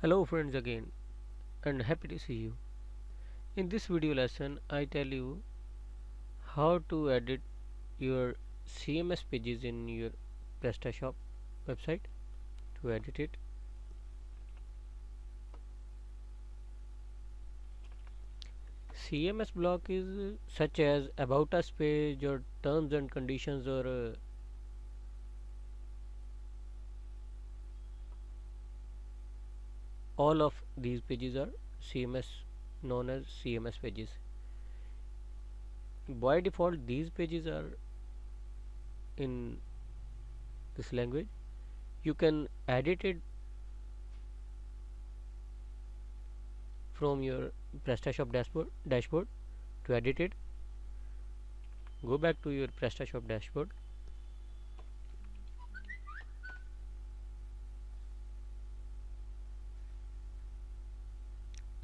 Hello friends again, and happy to see you. In this video lesson I tell you how to edit your CMS pages in your PrestaShop website. To edit it, CMS block is such as about us page or terms and conditions or all of these pages are CMS, known as CMS pages. By default these pages are in this language. You can edit it from your PrestaShop dashboard. To edit it, go back to your PrestaShop dashboard.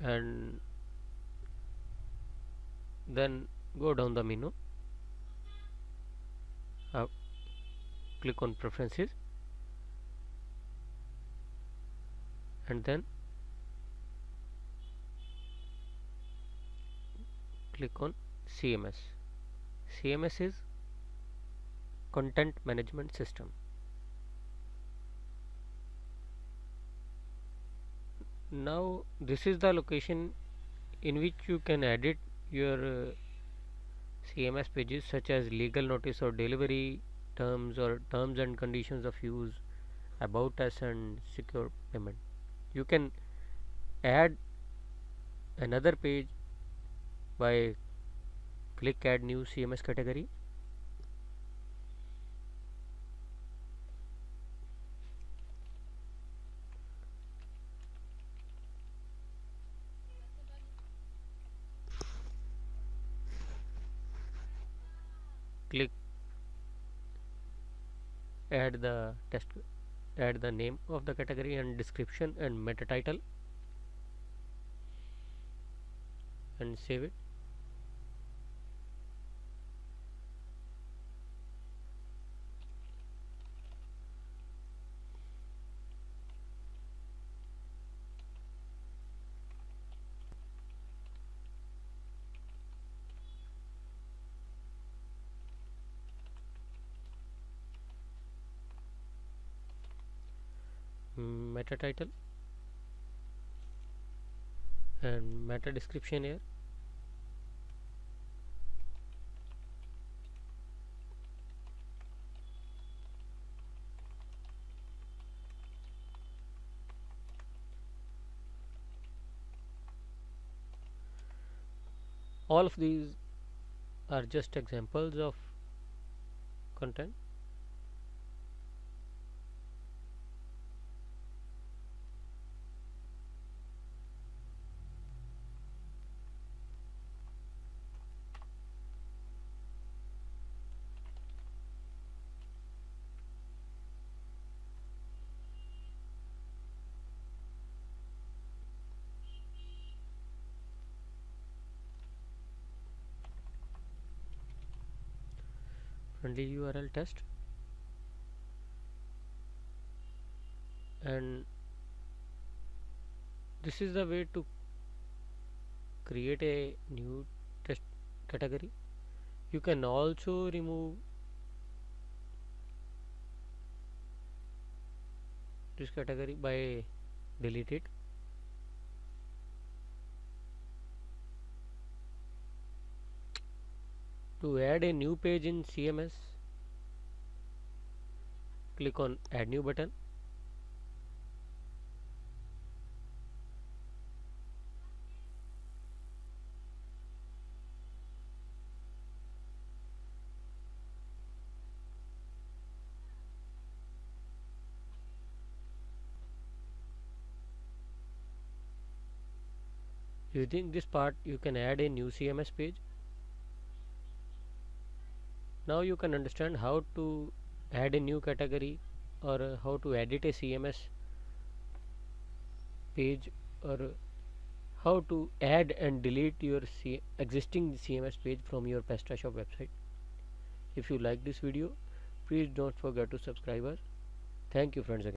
And then go down the menu, click on preferences, and then click on CMS. CMS is content management system. Now this is the location in which you can edit your CMS pages, such as legal notice or delivery terms or terms and conditions of use, about us, and secure payment. You can add another page by click add new CMS category, click add the name of the category and description and meta title, and save it. Meta title and meta description here, all of these are just examples of content. Friendly URL test, and this is the way to create a new test category. You can also remove this category by delete it. To add a new page in CMS, click on add new button, using this part you can add a new CMS page. Now you can understand how to add a new category or how to edit a CMS page, or how to add and delete your existing CMS page from your PrestaShop website. If you like this video, please don't forget to subscribe us. Thank you friends again.